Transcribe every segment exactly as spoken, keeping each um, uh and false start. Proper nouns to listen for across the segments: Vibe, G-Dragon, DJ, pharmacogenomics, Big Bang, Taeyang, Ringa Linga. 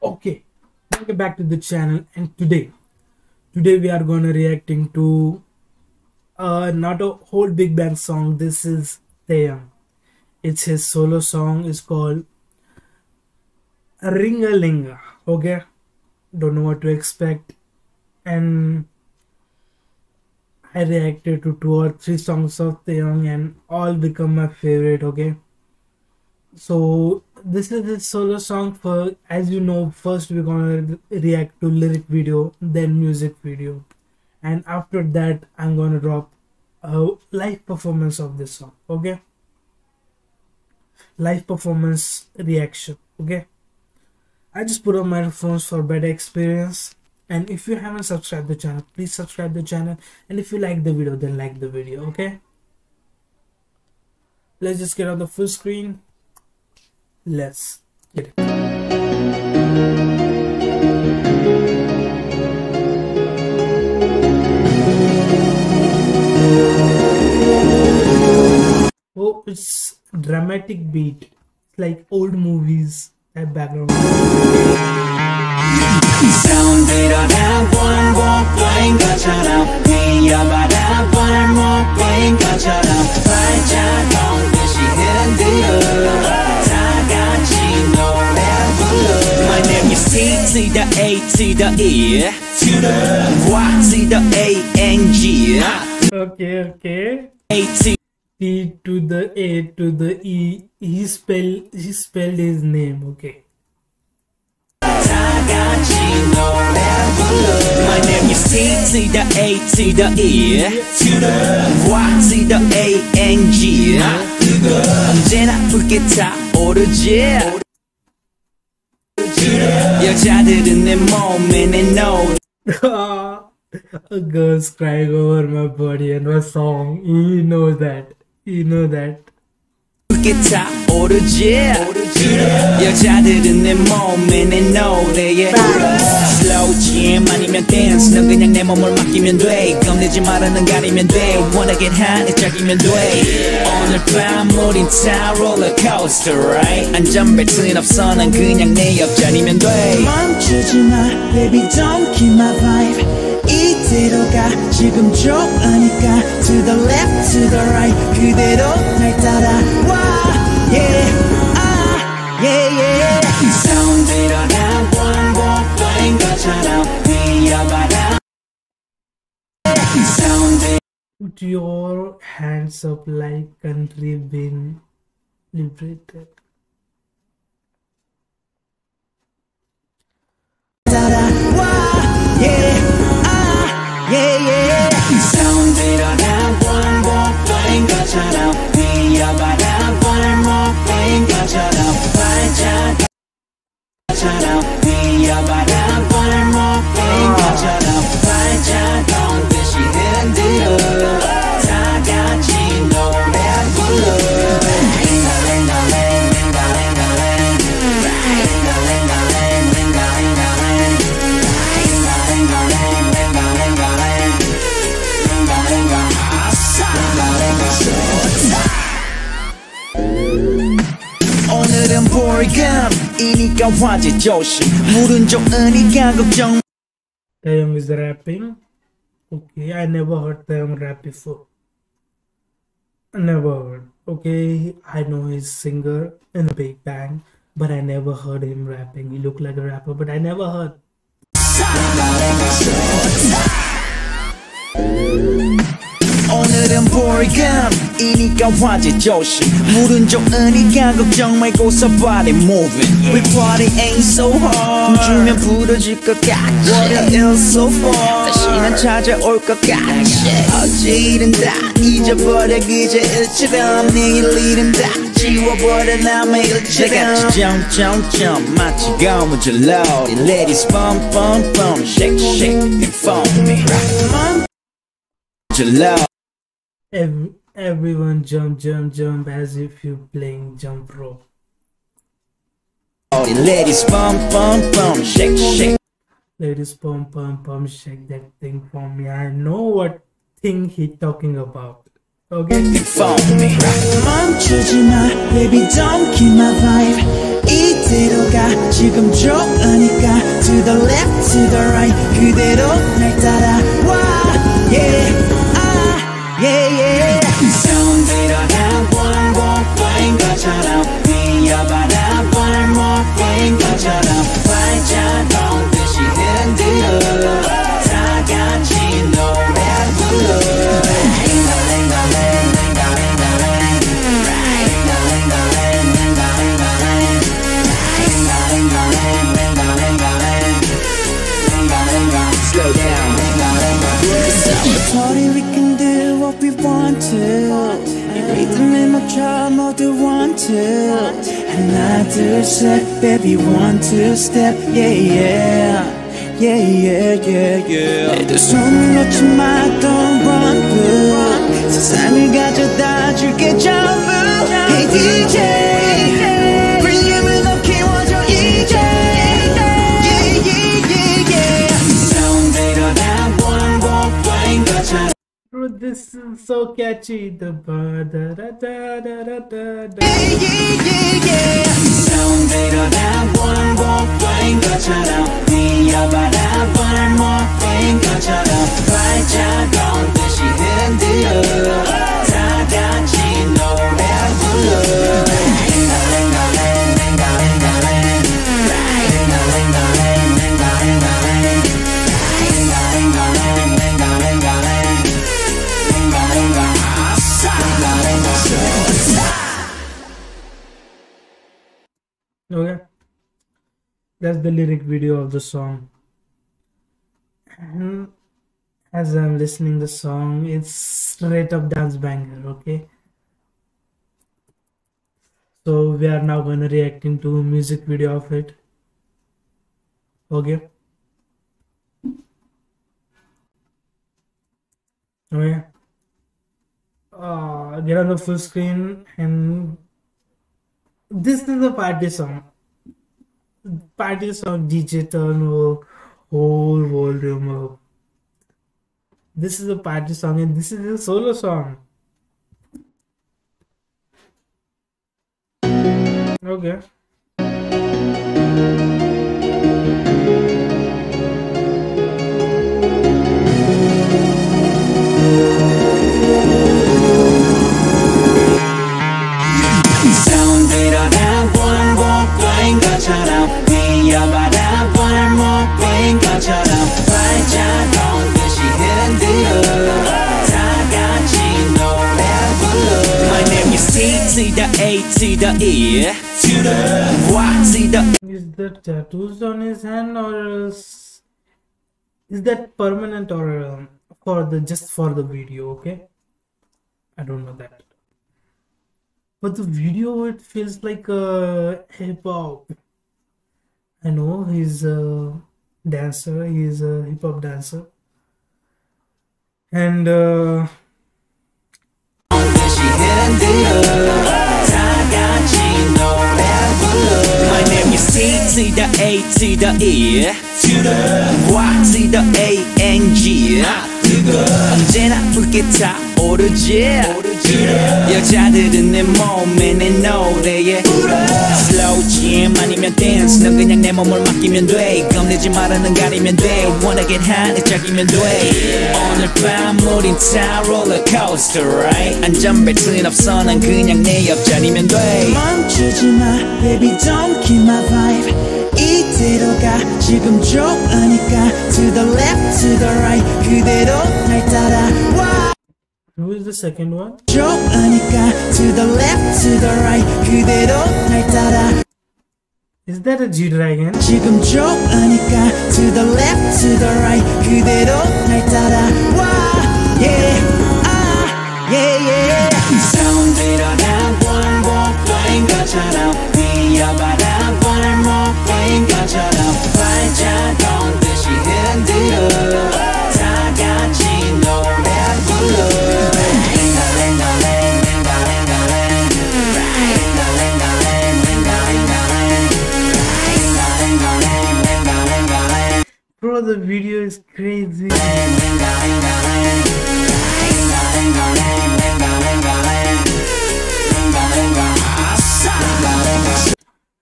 Okay, welcome back to the channel, and today today we are gonna reacting to uh not a whole Big Bang song. This is Taeyang. It's his solo song. It's called Ringa Linga. Okay, don't know what to expect, and I reacted to two or three songs of Taeyang and all become my favorite. Okay, so this is his solo song. For as you know, first we're gonna react to lyric video, then music video, and after that I'm gonna drop a live performance of this song. Okay, live performance reaction. Okay, I just put on my headphones for better experience. And if you haven't subscribed the channel, please subscribe the channel, and if you like the video, then like the video. Okay, let's just get on the full screen. Let's get it. Oh, it's dramatic beat. It's like old movies at background. My name is T to the A to the E to the Y to the A N G. Okay, okay. A to T to the A to the E. He spelled he spelled his name. Okay. My name is T to the A to the E to the Y to the A N G. 언제나 붉게 타오르지. 여자들은 내 몸에 내 노래. A girl's crying over my body and my song. You know that. You know that. Slow jam 아니면 dance. 넌 그냥 내 몸을 맡기면 돼. 겁내지 말아 넌 가리면 돼. Wanna get high 내 짝이면 돼. 오늘 밤 우린 다 rollercoaster right. 안전 벨트는 없어 난 그냥 내 옆자리면 돼. 멈추지 마 baby don't kill my vibe. 이대로 가 지금 좋으니까 to the left to the right 그대로 날 따라와 yeah ah yeah yeah sound대로 난 원곡인 것처럼 뛰어봐라 sound대로 Put your hands up like country been liberated. Yeah, yeah. Sound it on that one more thing, got you now. Be about that one more thing, got you now. Find you, got you now. Be about that one more thing, got you now. Find you, don't be she didn't do. Tagachi, no man, blue. 오늘은 볼감이니까 화재 조심. 물은 좋으니까 걱정. Taeyang is rapping. Okay, I never heard Taeyang rap before. I never heard. Okay, I know his singer in the Big Bang, but I never heard him rapping. He looked like a rapper, but I never heard. 오늘은 볼감이니까 화재 조심. 물은 좋으니까 걱정 말고 so body moving. We party ain't so hard. 춤추면 부러질 것 같지. What is so far? 다시 난 찾아올 것 같지. 어제 일은 다 잊어버려 그저 일처럼 내일 일은 다 지워버려 남의 일처럼. 점점점 마치 고무줄로 Ladies bum bum bum shake shake and fall me. 고무줄로 Every, everyone jump, jump, jump as if you're playing jump rope. Ladies, pump, pump, pump, shake, shake. Ladies, pump, pump, pump, shake that thing for me. I know what thing he talking about. Okay. Mom, choose my baby, don't kill my vibe. Eat. 그대로 가 지금 좋으니까 To the left, to the right 그대로 날 따라와 Yeah, ah, yeah, yeah 손 들어가 one more flying 것처럼 뛰어봐라 one more flying 것처럼 발자동 듯이 흔들어 다 같이 노래 불러 Sorry, we can do what we want to. 리듬에 맞춰 모두 one two. 하나 둘 셋, baby one two step, yeah yeah, yeah yeah yeah yeah. 내 두 손을 놓지 마, don't run through. 세상을 가져다 줄게 전부. Hey 디제이, 불륨을 더 키워줘 이제. This is so catchy. The ba da da da da da da da. Yeah yeah yeah yeah. Sound better than one more thing, got you down. We are better than more thing, got you down. Fight your down, this is handle. 다 같이 노래 불러. Okay, that's the lyric video of the song. And as I'm listening the song, it's straight up dance banger. Okay, so we are now going to react into music video of it. Okay. Okay. Uh, get on the full screen and. This is a party song. Party song D J turn whole volume up. This is a party song and this is a solo song. Okay. My name is T to the A to the E to the Y to the. Is that tattoos on his hand or is, is that permanent or um, for the just for the video? Okay, I don't know that. But the video, it feels like a uh, hip hop. I know he's a dancer, he's a hip hop dancer. And uh my name is T to the A to the E to the Y to the A and G 언제나 붉게 타오르지 여자들은 내 몸에 내 노래에 Slow jam 아니면 dance 넌 그냥 내 몸을 맡기면 돼 겁내지 말아 넌 가리면 돼 Wanna get high 내 짝이면 돼 오늘 밤 우린 다 rollercoaster right 안전벨트는 없어 난 그냥 내 옆자리면 돼 멈추지 마 baby don't kill my vibe 이대로 가 지금 좋으니까 To the left, to the right 그대로 날 따라와 Who is the second one? 좋으니까 To the left, to the right 그대로 날 따라 Is that a G-Dragon? 지금 좋으니까 To the left, to the right 그대로 날 따라와 Yeah, ah, yeah, yeah Sound it on that one more flying 것처럼 뛰어봐라 one more flying 것처럼 발자동 듯이 흔들어 다 같이 노래 불러 Bro, the video is crazy.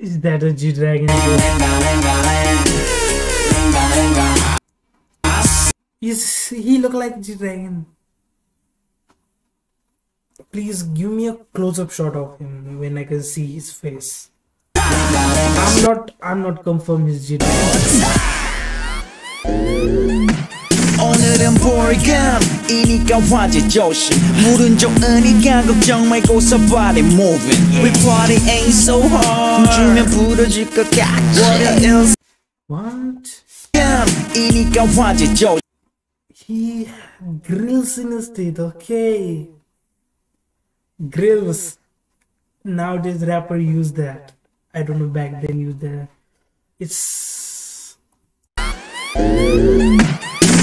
Is that a G-Dragon? Yes, he look like G-Dragon. Please give me a close-up shot of him when I can see his face. I'm not, I'm not confirmed his G-Dragon. What? He grills in his teeth, okay. Grills. Nowadays rapper use that. I don't know, back then use that. It's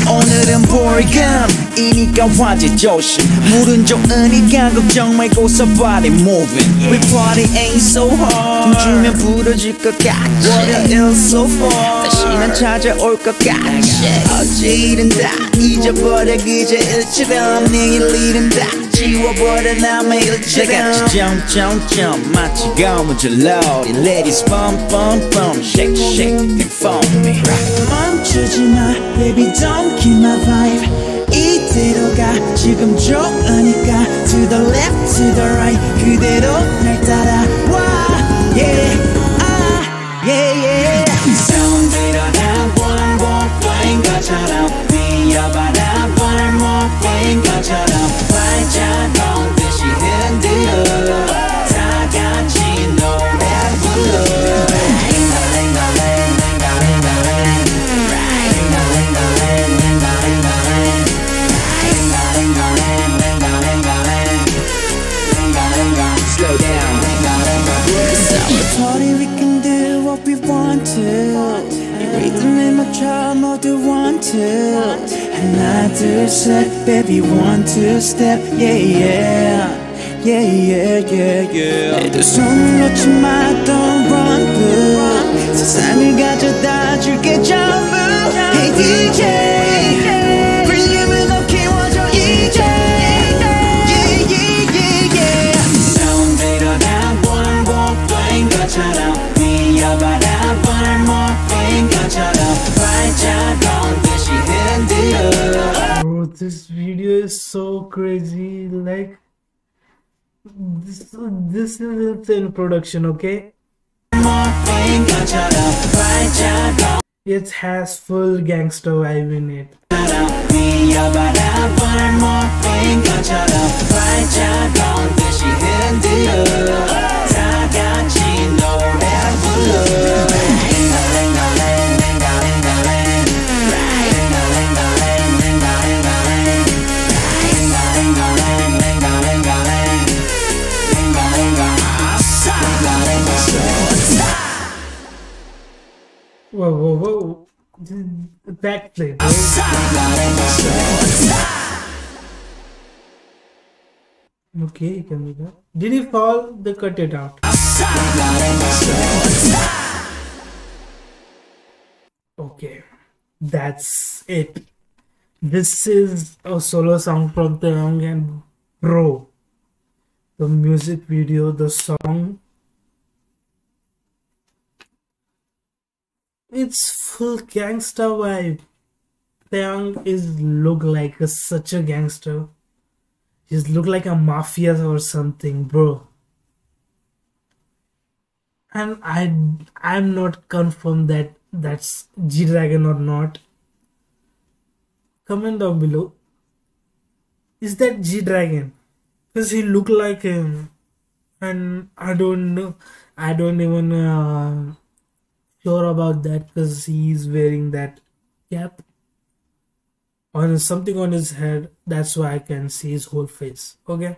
오늘은 볼감이니까 화제 조심 물은 좀 으니까 걱정 말고 so body moving We party ain't so hard 춤추면 부러질 것 같지 What is so far 다시 난 찾아올 것 같지 어제 일은 다 잊어버려 그저 일처럼 내일 일은 다 지워버려 남의 일처럼 같이 점점점 마치 검은 줄로 Ladies bum bum bum Shake shake and follow me 멈추지 마 baby don't keep my vibe 이대로 가 지금 좋으니까 To the left, to the right 그대로 날 따라와 Yeah, ah, yeah, yeah 손들어라 one more flying 것처럼 미어봐라 one more flying 것처럼 활짝 엉듯이 흔들어 다 같이 노래 불러 Party, we can do what we want to. 이 리듬에 맞춰 모두 want to. 하나, 둘, 셋, baby, one, two, step, yeah, yeah, yeah, yeah, yeah, yeah. 내 두 손을 놓지 마, don't run through. 세상을 가져다 줄게 전부. Hey 디제이, 불금을 더 키워줘 이제. Bro, this video is so crazy. Like, this, this is insane production, okay? It has full gangster vibe in it. Whoa, whoa, whoa. Backflip. Okay, he can do that. Did he fall? They cut it out. Okay, that's it. This is a solo song from Taeyang, and bro, the music video, the song, it's full gangster vibe. Taeyang is look like a, such a gangster. He's look like a mafia or something, bro. And I, I'm not confirmed that that's G-Dragon or not. Comment down below. Is that G-Dragon? Because he look like him, and I don't know. I don't even. Uh, Sure about that, because he is wearing that cap or something on his head. That's why I can see his whole face. Okay,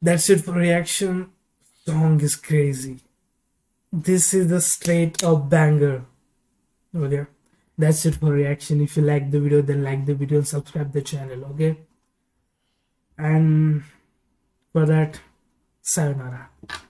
that's it for reaction. Song is crazy. This is the straight up banger. Okay, that's it for reaction. If you like the video, then like the video and subscribe the channel. Okay, and for that, sayonara.